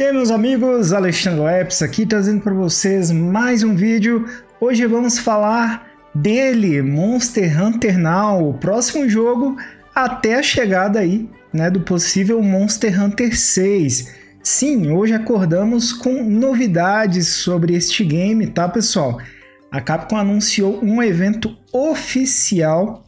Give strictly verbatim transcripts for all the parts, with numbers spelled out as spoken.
E aí, meus amigos, Alexandre Leps aqui trazendo para vocês mais um vídeo. Hoje vamos falar dele, Monster Hunter Now, o próximo jogo até a chegada aí, né, do possível Monster Hunter seis. Sim, hoje acordamos com novidades sobre este game, tá, pessoal? A Capcom anunciou um evento oficial,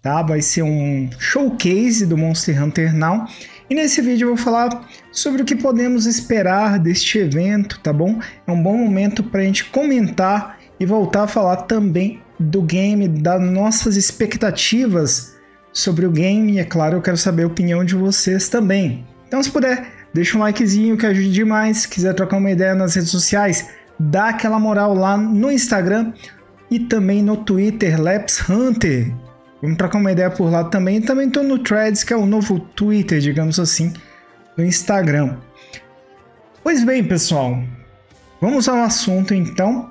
tá? Vai ser um showcase do Monster Hunter Now. E nesse vídeo eu vou falar sobre o que podemos esperar deste evento, tá bom? É um bom momento para a gente comentar e voltar a falar também do game, das nossas expectativas sobre o game. E é claro, eu quero saber a opinião de vocês também. Então, se puder, deixa um likezinho que ajuda demais. Se quiser trocar uma ideia nas redes sociais, dá aquela moral lá no Instagram e também no Twitter, Leps Hunter. Vamos trocar uma ideia por lá também. Também estou no Threads, que é o novo Twitter, digamos assim, no Instagram. Pois bem, pessoal, vamos ao assunto então.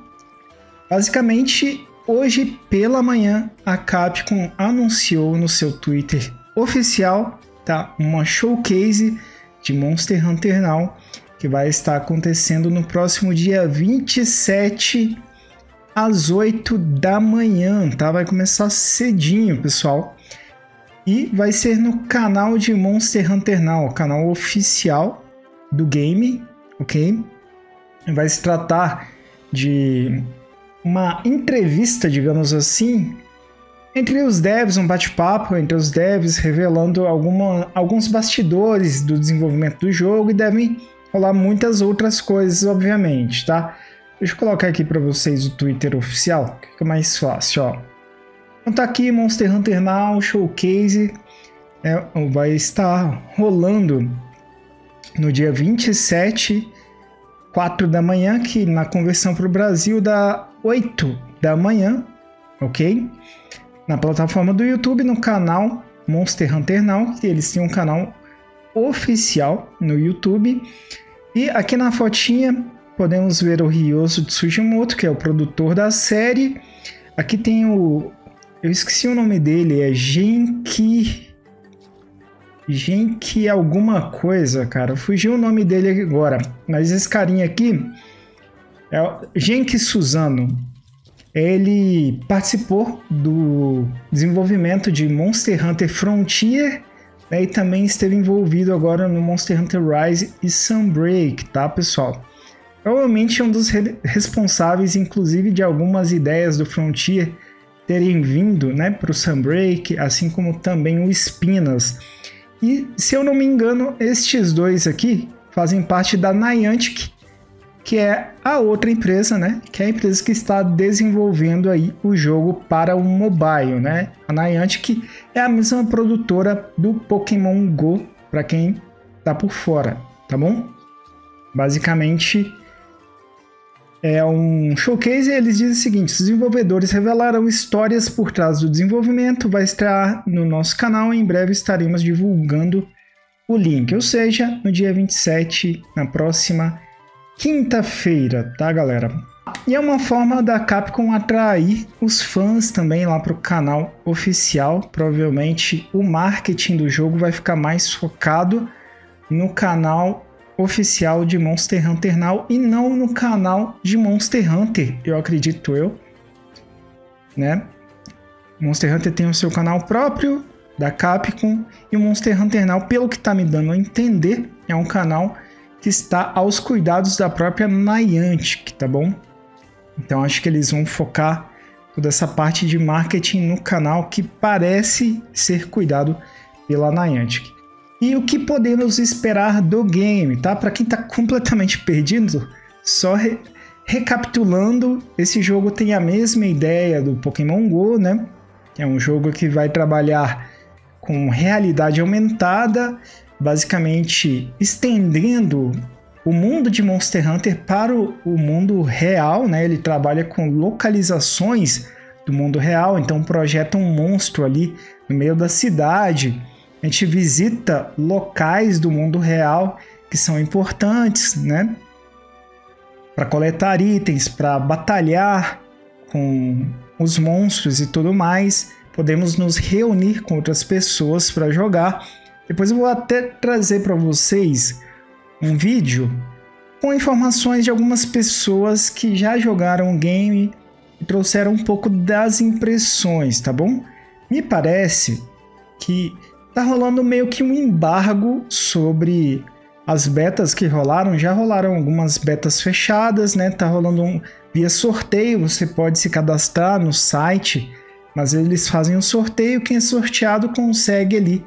Basicamente, hoje pela manhã, a Capcom anunciou no seu Twitter oficial, tá, uma showcase de Monster Hunter Now, que vai estar acontecendo no próximo dia vinte e sete às oito da manhã, tá? Vai começar cedinho, pessoal. E vai ser no canal de Monster Hunter Now, canal oficial do game, ok? Vai se tratar de uma entrevista, digamos assim, entre os devs, um bate-papo entre os devs, revelando alguma, alguns bastidores do desenvolvimento do jogo, e devem falar muitas outras coisas, obviamente, tá? Deixa eu colocar aqui para vocês o Twitter oficial, que fica mais fácil, ó. Então tá aqui, Monster Hunter Now Showcase, é, vai estar rolando no dia vinte e sete, quatro da manhã, que na conversão para o Brasil dá oito da manhã, ok? Na plataforma do YouTube, no canal Monster Hunter Now, que eles têm um canal oficial no YouTube. E aqui na fotinha podemos ver o Ryozo Tsujimoto, que é o produtor da série. Aqui tem o... eu esqueci o nome dele, é Genki... Genki alguma coisa, cara. Fugiu o nome dele agora. Mas esse carinha aqui é o Genki Suzano. Ele participou do desenvolvimento de Monster Hunter Frontier, né, e também esteve envolvido agora no Monster Hunter Rise e Sunbreak, tá, pessoal? Provavelmente é um dos re responsáveis, inclusive, de algumas ideias do Frontier terem vindo, né, para o Sunbreak, assim como também o Spinas. E, se eu não me engano, estes dois aqui fazem parte da Niantic, que é a outra empresa, né? Que é a empresa que está desenvolvendo aí o jogo para o mobile, né? A Niantic é a mesma produtora do Pokémon GO, para quem tá por fora, tá bom? Basicamente é um showcase e eles dizem o seguinte: os desenvolvedores revelaram histórias por trás do desenvolvimento, vai estar no nosso canal e em breve estaremos divulgando o link, ou seja, no dia vinte e sete, na próxima quinta-feira, tá, galera? E é uma forma da Capcom atrair os fãs também lá para o canal oficial. Provavelmente o marketing do jogo vai ficar mais focado no canal oficial de Monster Hunter Now e não no canal de Monster Hunter, eu acredito eu, né? Monster Hunter tem o seu canal próprio da Capcom e o Monster Hunter Now, pelo que tá me dando a entender, é um canal que está aos cuidados da própria Niantic, tá bom? Então acho que eles vão focar toda essa parte de marketing no canal, que parece ser cuidado pela Niantic. E o que podemos esperar do game, tá? Para quem tá completamente perdido, só re recapitulando, esse jogo tem a mesma ideia do Pokémon GO, né? É um jogo que vai trabalhar com realidade aumentada, basicamente estendendo o mundo de Monster Hunter para o, o mundo real, né? Ele trabalha com localizações do mundo real, então projeta um monstro ali no meio da cidade. A gente visita locais do mundo real que são importantes, né? Para coletar itens, para batalhar com os monstros e tudo mais. Podemos nos reunir com outras pessoas para jogar. Depois eu vou até trazer para vocês um vídeo com informações de algumas pessoas que já jogaram o game e trouxeram um pouco das impressões, tá bom? Me parece que tá rolando meio que um embargo sobre as betas que rolaram. Já rolaram algumas betas fechadas, né? Tá rolando um, via sorteio, você pode se cadastrar no site, mas eles fazem um sorteio, quem é sorteado consegue ali,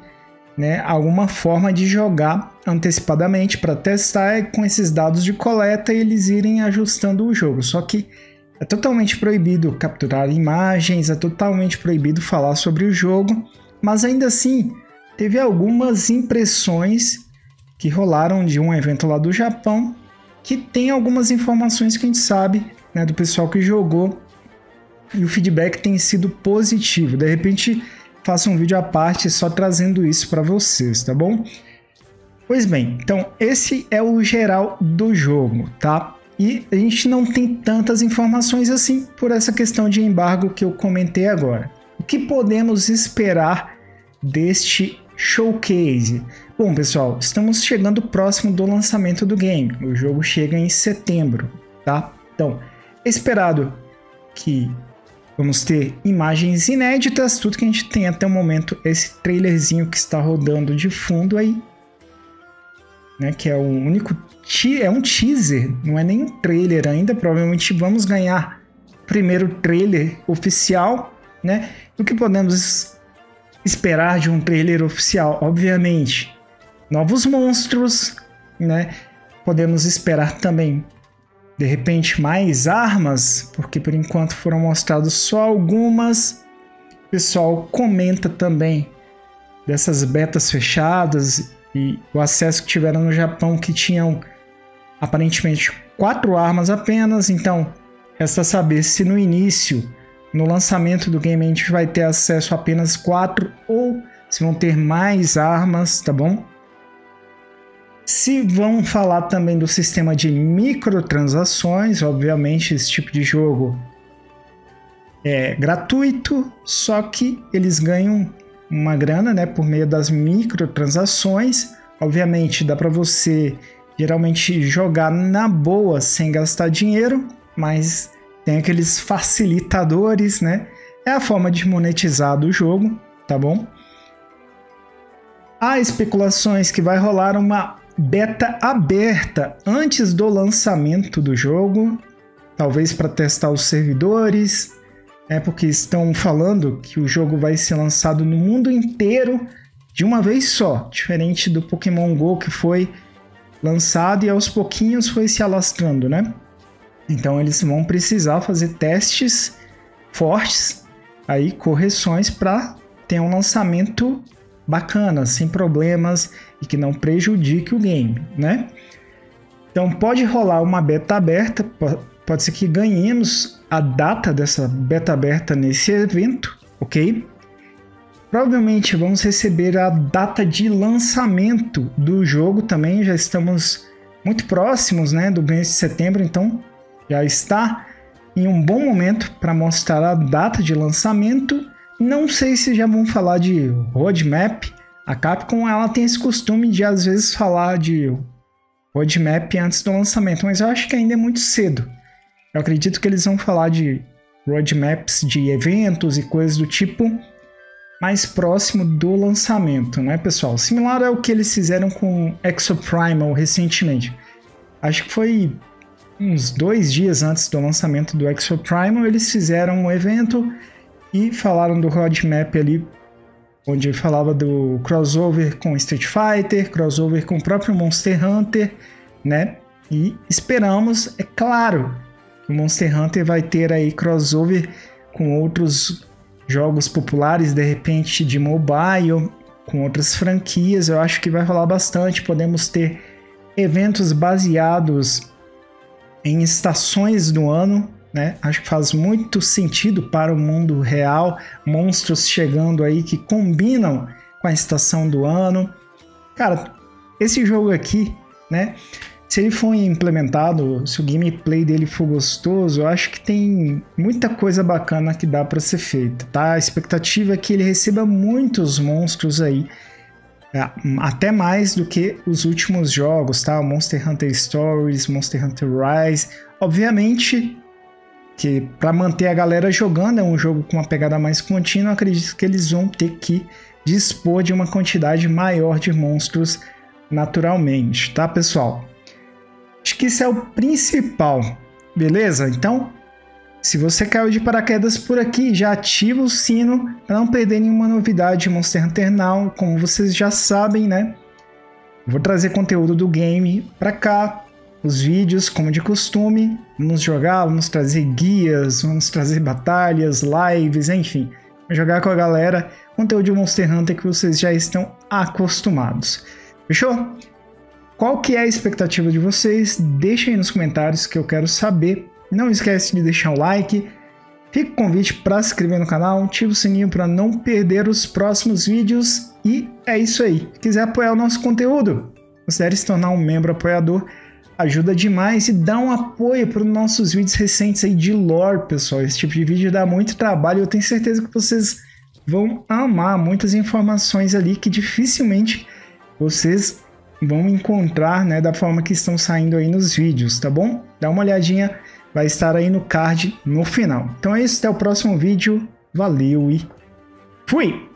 né, alguma forma de jogar antecipadamente para testar, e com esses dados de coleta eles irem ajustando o jogo. Só que é totalmente proibido capturar imagens, é totalmente proibido falar sobre o jogo, mas ainda assim teve algumas impressões que rolaram de um evento lá do Japão, que tem algumas informações que a gente sabe, né, do pessoal que jogou, e o feedback tem sido positivo. De repente faça um vídeo à parte só trazendo isso para vocês, tá bom? Pois bem, então esse é o geral do jogo, tá? E a gente não tem tantas informações assim por essa questão de embargo que eu comentei agora. O que podemos esperar deste showcase? Bom, pessoal, estamos chegando próximo do lançamento do game. O jogo chega em setembro, tá? Então, é esperado que vamos ter imagens inéditas, tudo que a gente tem até o momento, esse trailerzinho que está rodando de fundo aí, né, que é o único, é um teaser, não é nem um trailer ainda, provavelmente vamos ganhar o primeiro trailer oficial, né? O que podemos esperar de um trailer oficial? Obviamente, novos monstros, né? Podemos esperar também, de repente, mais armas, porque por enquanto foram mostradas só algumas. O pessoal comenta também dessas betas fechadas e o acesso que tiveram no Japão, que tinham aparentemente quatro armas apenas. Então resta saber se no início, no lançamento do game, a gente vai ter acesso a apenas quatro ou se vão ter mais armas, tá bom? Se vão falar também do sistema de microtransações. Obviamente esse tipo de jogo é gratuito, só que eles ganham uma grana, né, por meio das microtransações. Obviamente dá para você geralmente jogar na boa sem gastar dinheiro, mas tem aqueles facilitadores, né? É a forma de monetizar do jogo, tá bom? Há especulações que vai rolar uma beta aberta antes do lançamento do jogo, talvez para testar os servidores, é porque estão falando que o jogo vai ser lançado no mundo inteiro de uma vez só, diferente do Pokémon GO, que foi lançado e aos pouquinhos foi se alastrando, né? Então eles vão precisar fazer testes fortes, aí correções, para ter um lançamento bacana, sem problemas e que não prejudique o game, né? Então pode rolar uma beta aberta, pode ser que ganhemos a data dessa beta aberta nesse evento, ok? Provavelmente vamos receber a data de lançamento do jogo também, já estamos muito próximos, né, do mês de setembro, então já está em um bom momento para mostrar a data de lançamento. Não sei se já vão falar de roadmap. A Capcom, ela tem esse costume de às vezes falar de roadmap antes do lançamento, mas eu acho que ainda é muito cedo. Eu acredito que eles vão falar de roadmaps de eventos e coisas do tipo mais próximo do lançamento, né, pessoal? Similar ao que eles fizeram com ExoPrimal recentemente. Acho que foi uns dois dias antes do lançamento do ExoPrimal, eles fizeram um evento e falaram do roadmap ali, onde falava do crossover com Street Fighter, crossover com o próprio Monster Hunter, né? E esperamos, é claro, que o Monster Hunter vai ter aí crossover com outros jogos populares, de repente de mobile, com outras franquias. Eu acho que vai rolar bastante. Podemos ter eventos baseados em estações do ano, né? Acho que faz muito sentido para o mundo real, monstros chegando aí que combinam com a estação do ano. Cara, esse jogo aqui, né, se ele for implementado, se o gameplay dele for gostoso, eu acho que tem muita coisa bacana que dá para ser feita, tá? A expectativa é que ele receba muitos monstros aí até mais do que os últimos jogos, tá? Monster Hunter Stories, Monster Hunter Rise, obviamente que para manter a galera jogando, é um jogo com uma pegada mais contínua, acredito que eles vão ter que dispor de uma quantidade maior de monstros naturalmente, tá, pessoal? Acho que isso é o principal, beleza? Então, se você caiu de paraquedas por aqui, já ativa o sino para não perder nenhuma novidade de Monster Hunter Now. Como vocês já sabem, né? Vou trazer conteúdo do game para cá, os vídeos, como de costume. Vamos jogar, vamos trazer guias, vamos trazer batalhas, lives, enfim. Jogar com a galera, conteúdo de Monster Hunter que vocês já estão acostumados. Fechou? Qual que é a expectativa de vocês? Deixa aí nos comentários que eu quero saber. Não esquece de deixar o like, fica o convite para se inscrever no canal, ativa o sininho para não perder os próximos vídeos e é isso aí. Se quiser apoiar o nosso conteúdo, considere se tornar um membro apoiador, ajuda demais e dá um apoio para os nossos vídeos recentes aí de lore, pessoal. Esse tipo de vídeo dá muito trabalho e eu tenho certeza que vocês vão amar, muitas informações ali que dificilmente vocês vão encontrar, né, da forma que estão saindo aí nos vídeos, tá bom? Dá uma olhadinha, vai estar aí no card no final. Então é isso, até o próximo vídeo, valeu e fui!